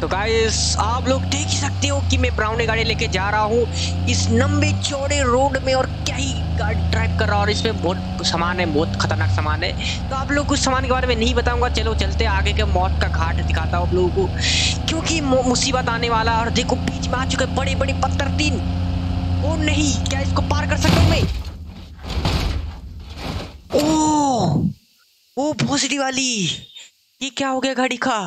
तो गाइस आप लोग देख सकते हो कि मैं ब्राउन गाड़ी लेके जा रहा हूँ इस लंबे चौड़े रोड में और क्या ही गाड़ी ड्राइव कर रहा हूँ। और इसमें बहुत सामान है, बहुत खतरनाक सामान है। तो आप लोग कुछ सामान के बारे में नहीं बताऊंगा। चलो चलते आगे के मौत का घाट दिखाता हूँ आप लोगों को, क्योंकि मुसीबत आने वाला। और देखो बीच में आ चुके बड़े बड़े पत्थर 3। ओ नहीं, क्या इसको पार कर सकता हूँ मैं? ओ भोसड़ी वाली, ये क्या हो गया गाड़ी का?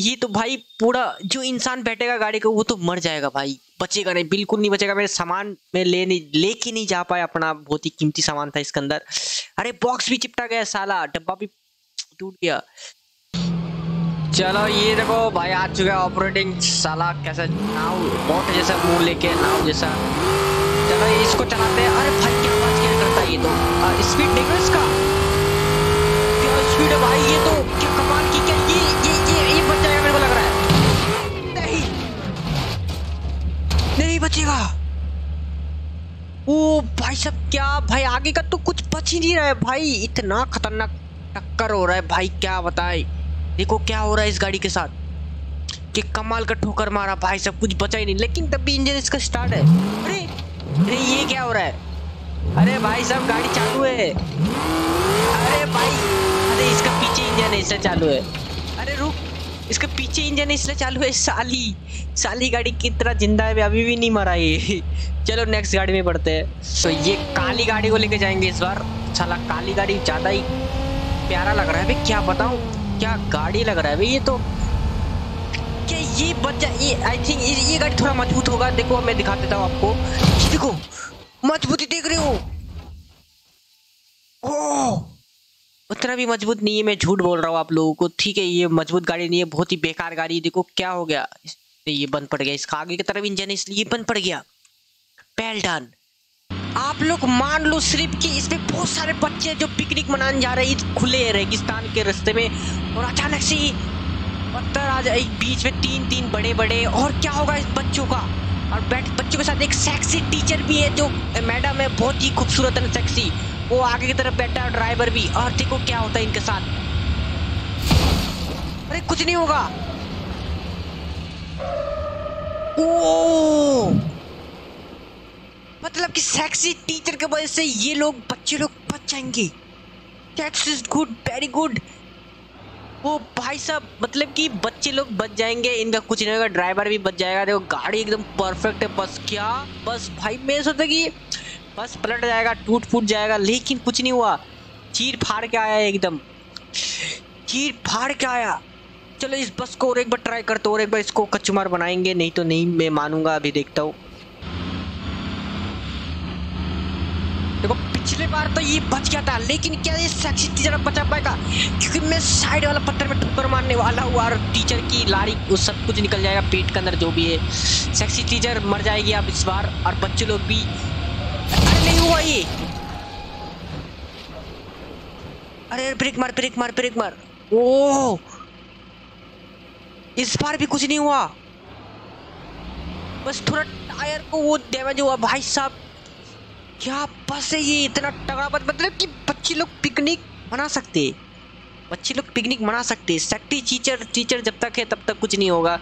ये तो भाई पूरा जो इंसान बैठेगा गाड़ी को वो तो मर जाएगा भाई, बचेगा नहीं, बिल्कुल नहीं बचेगा। मेरे सामान मैं लेके नहीं जा पाया, अपना बहुत ही कीमती सामान था इसके अंदर। अरे बॉक्स भी चिपटा गया साला, डब्बा भी टूट गया। चलो ये देखो भाई आ चुका है ऑपरेटिंग साला, कैसा नाव बोट जैसा मुंह लेके, नाव जैसा। चलो इसको चलाते हैं। अरे भाई क्या आवाज क्या करता है ये तो, स्पीड देखो इसका क्या स्पीड है भाई। ये तो क्या कमाल की, क्या ये बच जाएगा मेरे को लग रहा है। नहीं बचेगा। ओ भाई सब क्या भाई आगे का तो कुछ बच ही नहीं रहा है भाई, इतना खतरनाक टक्कर हो रहा है भाई क्या बताए। देखो क्या हो रहा है इस गाड़ी के साथ कि कमाल का ठोकर मारा भाई, सब कुछ बचा ही नहीं, लेकिन तब भी इंजन इसका स्टार्ट है। अरे ये क्या हो रहा है? अरे भाई साहब गाड़ी चालू है। अरे भाई अरे इसका पीछे इंजन है इससे चालू है। अरे रुक, इसके पीछे इंजन इसलिए चालू है। साली गाड़ी कितना जिंदा है, अभी भी नहीं मरा ये। चलो नेक्स्ट गाड़ी में बढ़ते हैं। तो ये काली गाड़ी को लेके जाएंगे इस बार। साला काली गाड़ी ज़्यादा ही प्यारा लग रहा है भाई, क्या बताऊं क्या गाड़ी लग रहा है भाई ये तो। क्या ये बच्चा, ये आई थिंक ये गाड़ी थोड़ा मजबूत होगा। देखो मैं दिखा देता हूँ आपको, देखो मजबूती देख रहे हो। ओह उतना भी मजबूत नहीं है, मैं झूठ बोल रहा हूँ आप लोगों को, ठीक है। ये मजबूत गाड़ी नहीं है, बहुत ही बेकार गाड़ी है। देखो क्या हो गया, ये बंद पड़ गया, इसका आगे की तरफ इंजन इसलिए बंद पड़ गया। पहल डन। आप लोग मान लो सिर्फ कि इसमें बहुत सारे बच्चे जो पिकनिक मनाने जा रहे हैं खुले रेगिस्तान के रास्ते में, और अचानक से पत्थर आ जाए बीच में, 3 बड़े बड़े। और क्या होगा इस बच्चों का? और बच्चों के साथ एक सेक्सी टीचर भी है, जो मैडम है बहुत ही खूबसूरत और सेक्सी, वो आगे की तरफ बैठा है, ड्राइवर भी। और देखो क्या होता है इनके साथ। अरे कुछ नहीं होगा। ओ मतलब कि सेक्सी टीचर के वजह से ये लोग बच्चे बच जाएंगे। That's is good, very good. वो भाई साहब मतलब कि बच्चे लोग बच जाएंगे, इनका कुछ नहीं होगा, ड्राइवर भी बच जाएगा। देखो गाड़ी एकदम परफेक्ट है। बस क्या, बस भाई मैं सोचता कि बस पलट जाएगा, टूट फूट जाएगा, लेकिन कुछ नहीं हुआ। चीर फाड़ के आया, एकदम चीर फाड़ के आया। चलो इस बस को और एक बार ट्राई करते, और एक बार इसको कचुमार बनाएंगे, नहीं तो नहीं मैं मानूंगा। अभी देखता हूँ। देखो पिछले बार तो ये बच गया था, लेकिन क्या ये सेक्सी टीचर बचा पाएगा? क्योंकि मैं साइड वाला पत्थर में ठोकर मारने वाला हुआ, और टीचर की लारी वो सब कुछ निकल जाएगा, पेट के अंदर जो भी है। सेक्सी टीचर मर जाएगी अब इस बार, और बच्चे लोग भी। अरे नहीं हुआ ये। अरे ब्रेक मार। ओ इस बार भी कुछ नहीं हुआ, बस थोड़ा टायर को वो डैमेज हुआ। भाई साहब क्या बस है ये, इतना तगड़ा बस, मतलब कि बच्चे लोग पिकनिक मना सकते। सेक्सी टीचर जब तक है तब तक कुछ नहीं होगा,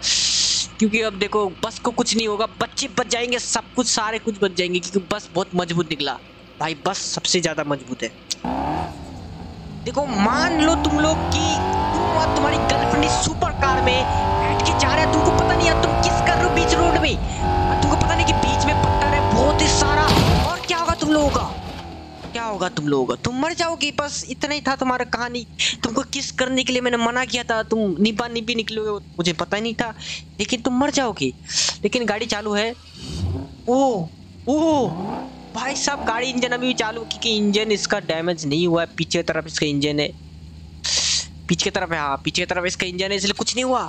क्योंकि अब देखो बस को कुछ नहीं होगा, बच्चे बच जाएंगे, सब कुछ सारे कुछ बच जाएंगे, क्योंकि बस बहुत मजबूत निकला भाई, बस सबसे ज़्यादा मजबूत है। देखो मान लो तुम लोग कि तुम और तुम्हारी गर्लफ्रेंड सुपर कार में बैठ के जा रहे हो, तुमको पता नहीं है तुम किस कर रहे हो बीच रोड में, और तुमको पता नहीं कि बीच में पत्थर है बहुत ही सारा। और क्या होगा तुम लोगों का? तुम मर जाओगे। बस इतना ही था तुम्हारा कहानी। तुमको किस करने के लिए मैंने मना किया था, तुम निपा निपी निकलोगे मुझे पता ही नहीं था, लेकिन तुम मर जाओगे। लेकिन गाड़ी चालू है। ओ भाई साहब गाड़ी इंजन अभी भी चालू, क्योंकि इंजन इसका डैमेज नहीं हुआ है। पीछे की तरफ इसका इंजन है, इसलिए कुछ नहीं हुआ।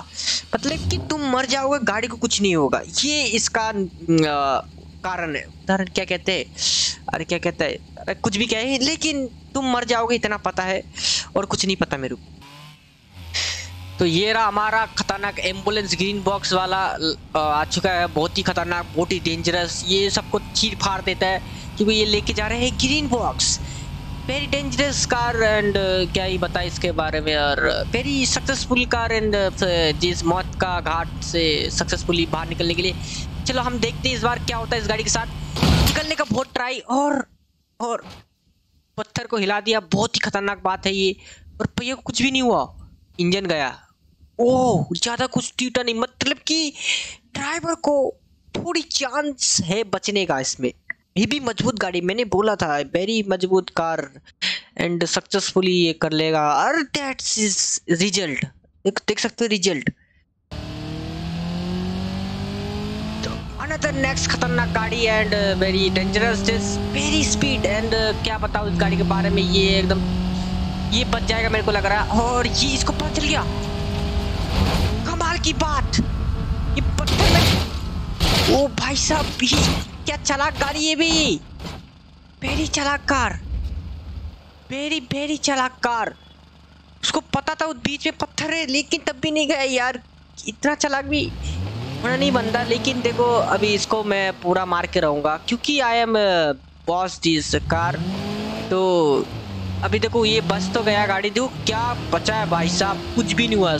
मतलब कि तुम मर जाओगे, गाड़ी को कुछ नहीं होगा, ये इसका कारण है। उदाहरण क्या कहते हैं, अरे कुछ भी कहे, लेकिन तुम मर जाओगे इतना पता है, और कुछ नहीं पता मेरे को। तो ये रहा हमारा खतरनाक एम्बुलेंस, ग्रीन बॉक्स वाला आ चुका है, बहुत ही खतरनाक, बहुत ही डेंजरस। ये सबको चीर फाड़ देता है, क्योंकि ये लेके जा रहे हैं green box. Very dangerous car and क्या ही बताएं इसके बारे में। और वेरी सक्सेसफुल कार एंड जिस मौत का घाट से सक्सेसफुली बाहर निकलने के लिए। चलो हम देखते हैं इस बार क्या होता है इस गाड़ी के साथ। निकलने का बहुत ट्राई और पत्थर को हिला दिया। बहुत ही खतरनाक बात है ये। और पहिए को कुछ भी नहीं हुआ, इंजन गया। ओह ज़्यादा कुछ टूटा नहीं, मतलब कि ड्राइवर को थोड़ी चांस है बचने का इसमें। ये भी मजबूत गाड़ी, मैंने बोला था वेरी मजबूत कार एंड सक्सेसफुली ये कर लेगा। और दैट्स इज रिजल्ट, देख सकते हो रिजल्ट। तो अनदर नेक्स्ट खतरनाक गाड़ी and very dangerous, very speed and क्या बताओ इस गाड़ी के बारे में। ये एकदम ये बच जाएगा मेरे को लग रहा है। और ये इसको पता चल गया, कमाल की बात। ये पत्थर में ओ भाई साहब, क्या चालाक गाड़ी ये भी। वेरी चालाक कार, वेरी चालाक कार। उसको पता था उस बीच में पत्थर है, लेकिन तब भी नहीं गया यार। इतना चालाक भी होना नहीं बनता। लेकिन देखो अभी इसको मैं पूरा मार के रहूँगा क्योंकि I am boss this car. तो अभी देखो ये बस तो गया गाड़ी। देखो क्या बचा है भाई साहब, कुछ भी नहीं हुआ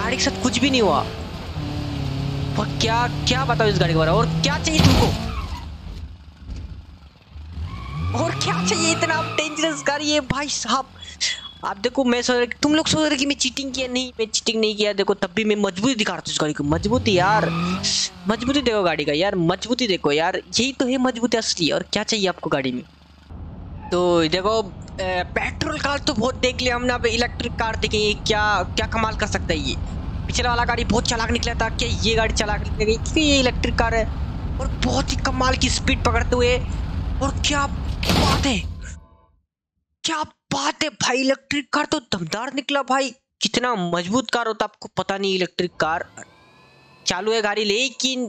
गाड़ी के साथ, कुछ भी नहीं हुआ। और क्या बताओ इस गाड़ी के बारे में। और क्या चाहिए तुमको, और क्या चाहिए इतना डेंजरस गाड़ी है भाई साहब। आप देखो मैं सोच, तुम लोग सोच रहे कि मैं चीटिंग किया, नहीं मैं चीटिंग नहीं किया। देखो तब भी मैं मजबूती दिखा रहा था इस गाड़ी को। मजबूती यार, मजबूती देखो गाड़ी का यार, मजबूती देखो यार, यही तो है मजबूती असली। और क्या चाहिए आपको गाड़ी में। तो देखो पेट्रोल कार तो बहुत देख लिया हमने, अब इलेक्ट्रिक कार देखेंगे क्या कमाल कर सकता है ये। पिछला वाला गाड़ी बहुत चालाक निकला था, क्या ये गाड़ी चालाक निकल गई क्योंकि ये इलेक्ट्रिक कार है। और बहुत ही कमाल की स्पीड पकड़ते हुए। और क्या बात है, क्या बात है भाई। इलेक्ट्रिक कार तो दमदार निकला भाई, कितना मजबूत कार होता आपको पता नहीं। इलेक्ट्रिक कार चालू है गाड़ी, लेकिन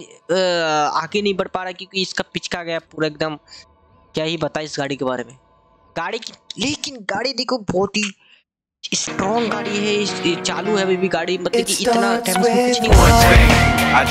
आगे नहीं बढ़ पा रहा क्योंकि इसका पिचका गया पूरा एकदम। क्या ही बताए इस गाड़ी के बारे में। गाड़ी की लेकिन गाड़ी देखो बहुत ही स्ट्रॉन्ग गाड़ी है, चालू है अभी भी गाड़ी, मतलब कि इतना कुछ नहीं हुआ।